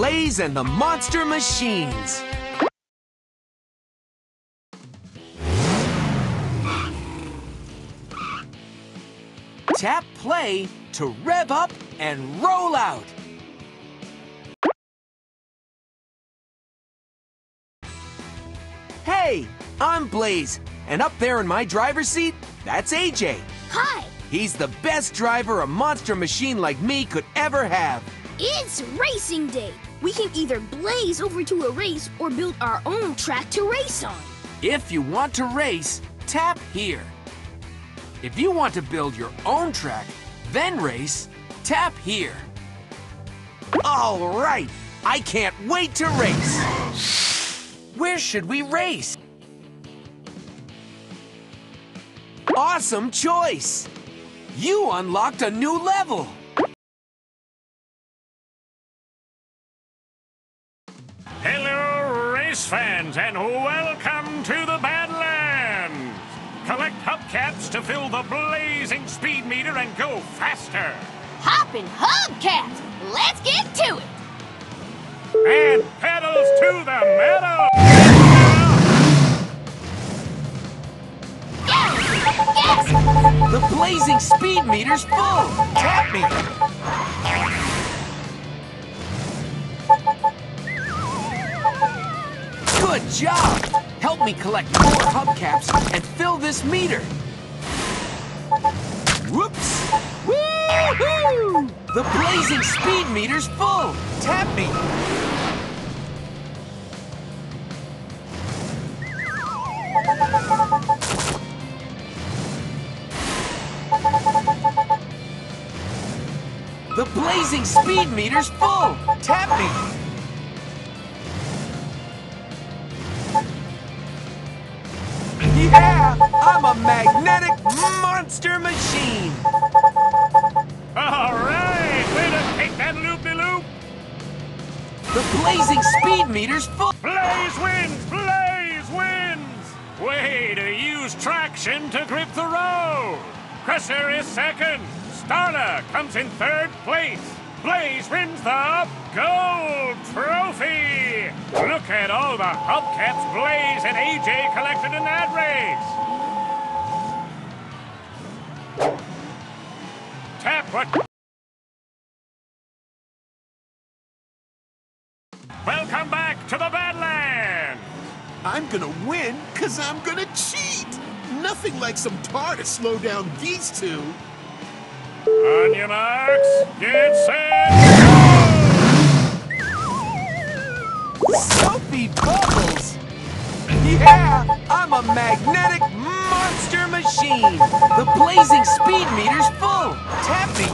Blaze and the Monster Machines. Tap play to rev up and roll out. Hey, I'm Blaze, and up there in my driver's seat, that's AJ. Hi. He's the best driver a monster machine like me could ever have. It's racing day. We can either blaze over to a race or build our own track to race on. If you want to race, tap here. If you want to build your own track, then race, tap here. All right, I can't wait to race. Where should we race? Awesome choice. You unlocked a new level. Hello, race fans, and welcome to the Badlands. Collect hubcaps to fill the blazing speed meter and go faster. Hopping hubcaps, let's get to it. And pedals to the metal. Gas! The blazing speed meter's full. Tap me. Good job. Help me collect more hubcaps and fill this meter. Whoops. Woo-hoo! The blazing speed meter's full. Tap me. The blazing speed meter's full. Tap me. Yeah, I'm a magnetic monster machine. All right, way to take that loop-de-loop. The blazing speed meter's full. Blaze wins. Blaze wins. Way to use traction to grip the road. Crusher is second. Starla comes in third place. Blaze wins the gold trophy. Look at all the hubcaps Blaze and AJ collected in that race. Tap what? Welcome back to the Badlands. I'm gonna win because I'm gonna cheat. Nothing like some tar to slow down these two. On your marks, get set, go! Soapy bubbles! Yeah, I'm a magnetic monster machine! The blazing speed meter's full! Tap me!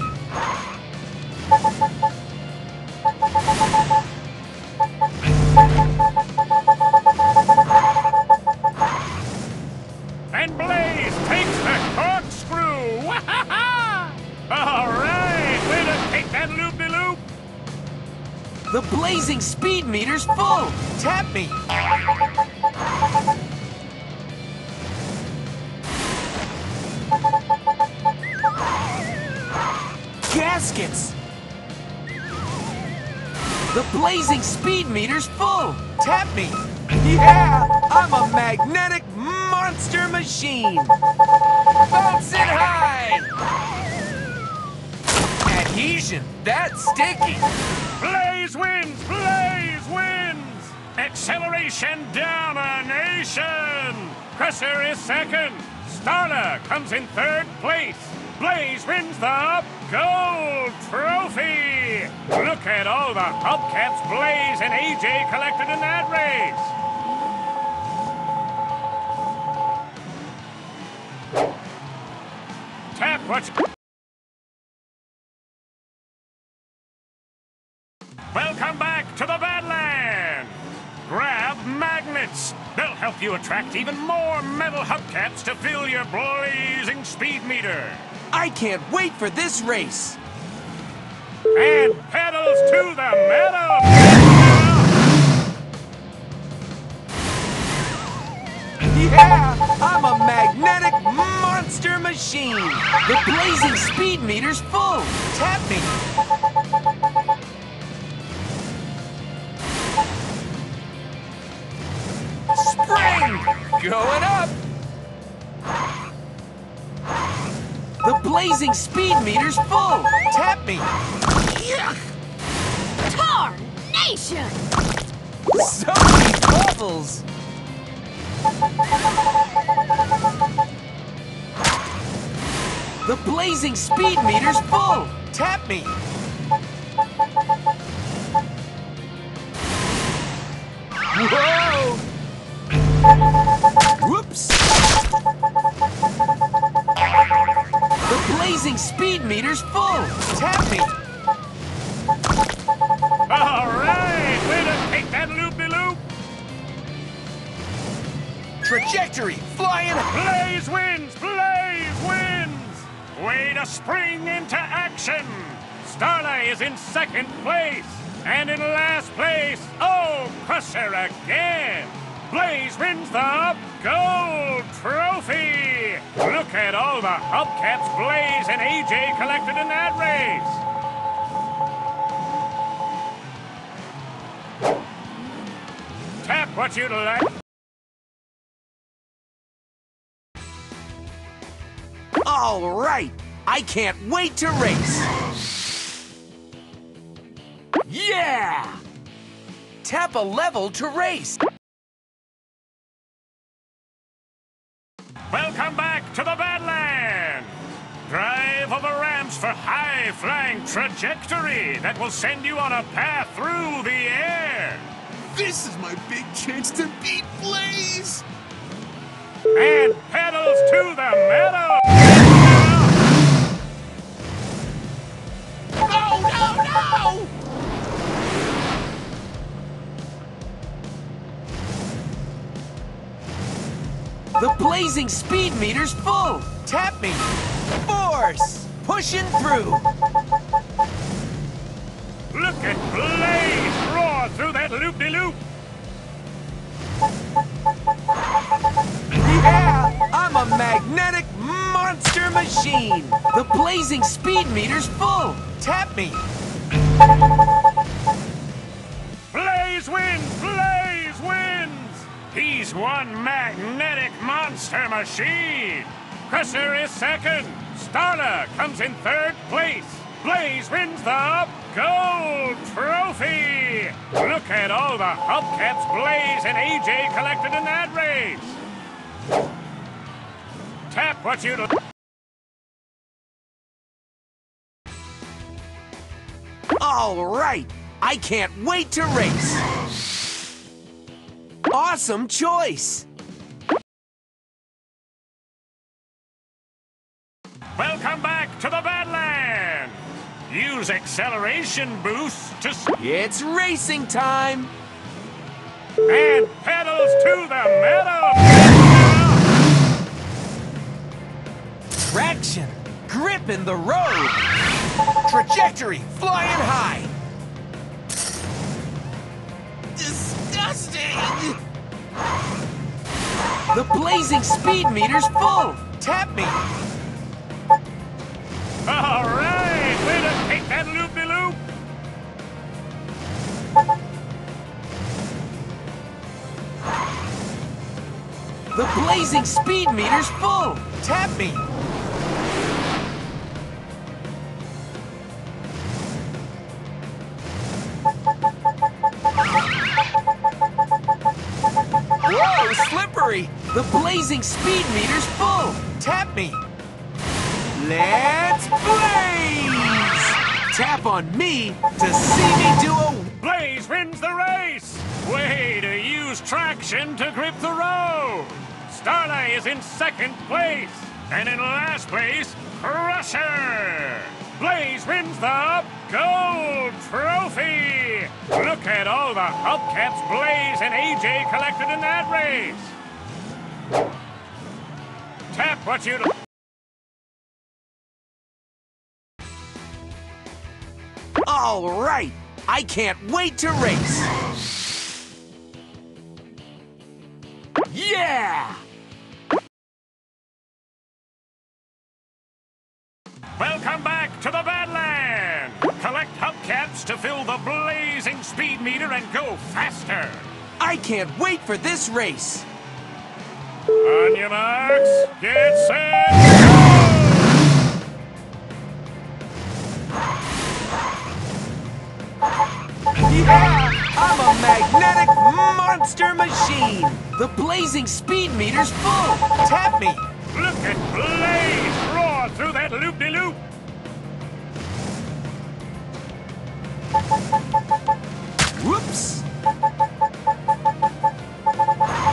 And Blaze takes the corkscrew! Wahaha! All right, way to take that loop-de-loop. The blazing speed meter's full. Tap me. Gaskets. The blazing speed meter's full. Tap me. Yeah, I'm a magnetic monster machine. Bounce it high. Adhesion, that's sticky. Blaze wins! Blaze wins! Acceleration domination! Crusher is second. Starla comes in third place. Blaze wins the gold trophy. Look at all the hubcaps Blaze and AJ collected in that race. Tap what's... Welcome back to the Badlands! Grab magnets. They'll help you attract even more metal hubcaps to fill your blazing speed meter. I can't wait for this race. And pedals to the metal. Yeah, I'm a magnetic monster machine. The blazing speed meter's full. Tap me. going up! The blazing speed meter's full! Tap me! Yuck. Tarnation! So many bubbles! The blazing speed meter's full! Tap me! Whoa! Whoops! The blazing speed meter's full! Tap me! All right! Way to take that loop-de-loop! Trajectory! Flying! Blaze wins! Blaze wins! Way to spring into action! Starla is in second place! And in last place, oh, Crusher again! Blaze wins the gold trophy! Look at all the hubcaps Blaze and AJ collected in that race! Tap what you'd like. All right! I can't wait to race! Yeah! Tap a level to race. Welcome back to the Badlands! Drive over ramps for high-flying trajectory that will send you on a path through the air. This is my big chance to beat Blaze! And pedals to the meadow! No, no, no! The blazing speed meter's full! Tap me! Force! Pushing through! Look at Blaze roar through that loop-de-loop! Yeah! I'm a magnetic monster machine! The blazing speed meter's full! Tap me! Blaze wins! Blaze wins! He's one magnetic monster machine! Crusher is second! Starla comes in third place! Blaze wins the gold trophy! Look at all the hubcaps Blaze and AJ collected in that race! Tap what you'd like. All right! I can't wait to race! Awesome choice! Welcome back to the Badlands! Use acceleration boost to... It's racing time! And pedals to the meadow! Traction! Grip in the road! Trajectory flying high! Disgusting! The blazing speed meter's full! Tap me! All right! Way to take that loop-de-loop! The blazing speed meter's full! Tap me! Whoa, slippery! The blazing speed meter's full! Tap me! Let's blaze! Tap on me to see me do a... Blaze wins the race! Way to use traction to grip the road! Starla is in second place! And in last place, Crusher! Blaze wins the gold trophy! Look at all the hubcaps Blaze and AJ collected in that race! Tap what you'd like. All right! I can't wait to race! Yeah! Welcome back to the Badlands! Collect hubcaps to fill the blazing speed meter and go faster! I can't wait for this race! On your marks, get set, go! Yeah! I'm a magnetic monster machine! The blazing speed meter's full! Tap me! Look at Blaze roar through that loop-de-loop! Whoops!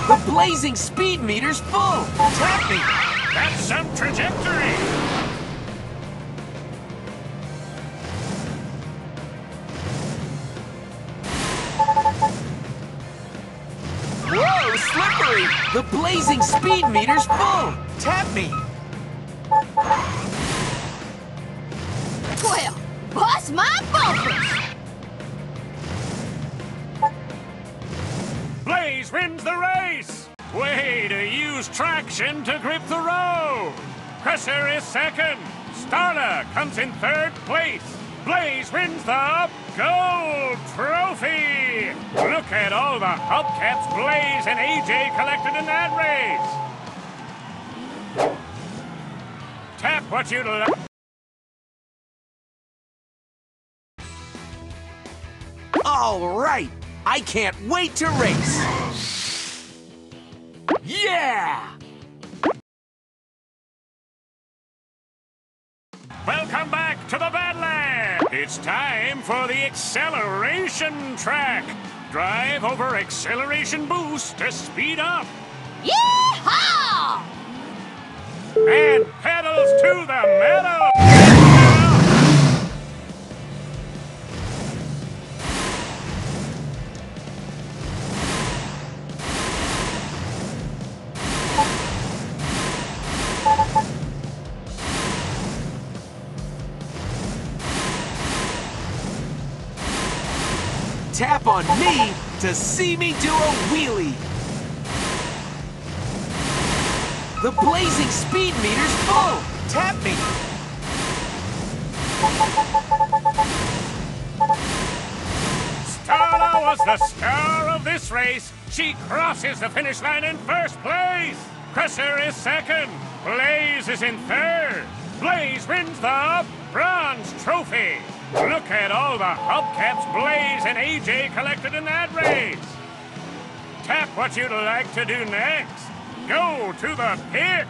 The blazing speed meter's full! Tap me! That's some trajectory! Whoa, slippery! The blazing speed meter's full! Tap me! Well, bust my bumpers! Blaze wins the race! Way to use traction to grip the road! Crusher is second! Starla comes in third place! Blaze wins the gold trophy! Look at all the hubcaps Blaze and AJ collected in that race! Tap what you'd like. All right! I can't wait to race! Yeah! Welcome back to the Badlands! It's time for the acceleration track! Drive over acceleration boost to speed up! Yee-haw! And pedals to the metal! Tap on me to see me do a wheelie. The blazing speed meter's full. Tap me. Starla was the star of this race. She crosses the finish line in first place. Crusher is second. Blaze is in third. Blaze wins the bronze trophy. Look at all the hubcaps Blaze and AJ collected in that race! Tap what you'd like to do next! Go to the pit!